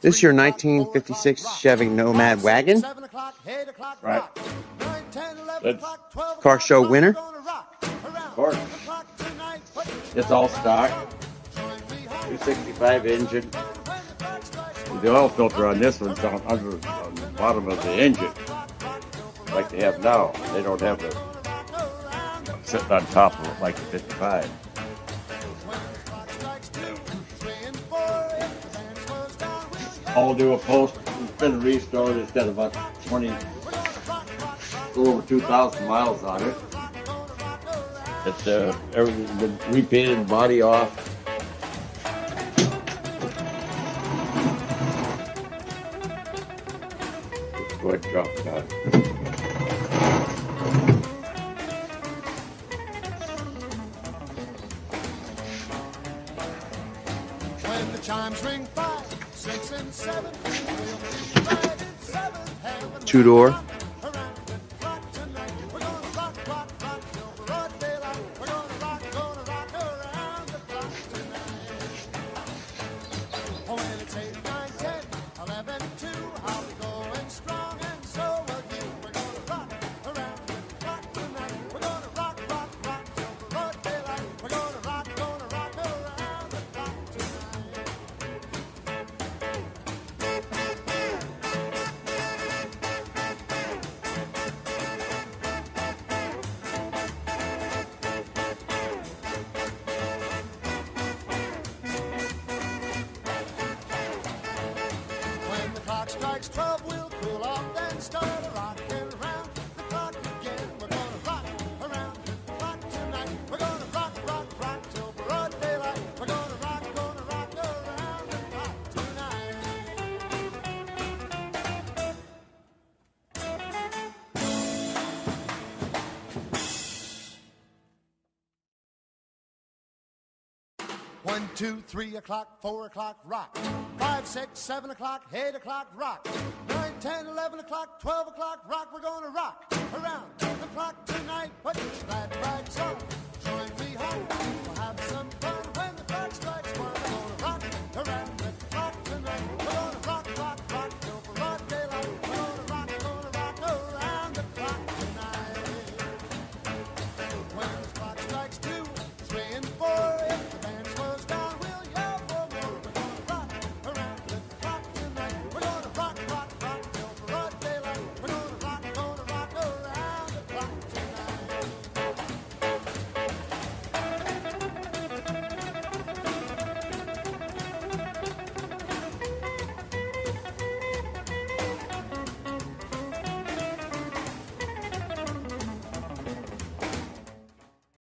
This your 1956 Chevy Nomad wagon. Right. That's car show winner. Of course. It's all stock. 265 engine. The oil filter on this one's down under on the bottom of the engine, like they have now. They don't have the sitting on top of it like the 55. I'll do a post and been restored. It's got about 2,000 miles on it. It's everything's been repainted, body off. Let's go ahead and drop it on. When the chimes ring 5, 6, and 7, 5 and 7, two-door. Strikes 12, we'll cool off and start rocking around the clock again. We're gonna rock around the clock tonight. We're gonna rock, rock, rock till broad daylight. We're gonna rock around the clock tonight. 1, 2, 3 o'clock, 4 o'clock, rock. 5, 6, 7 o'clock, 8 o'clock, rock. 9, 10, 11 o'clock, 12 o'clock, rock. We're gonna rock around the clock tonight. Put your glad rags on, join me home.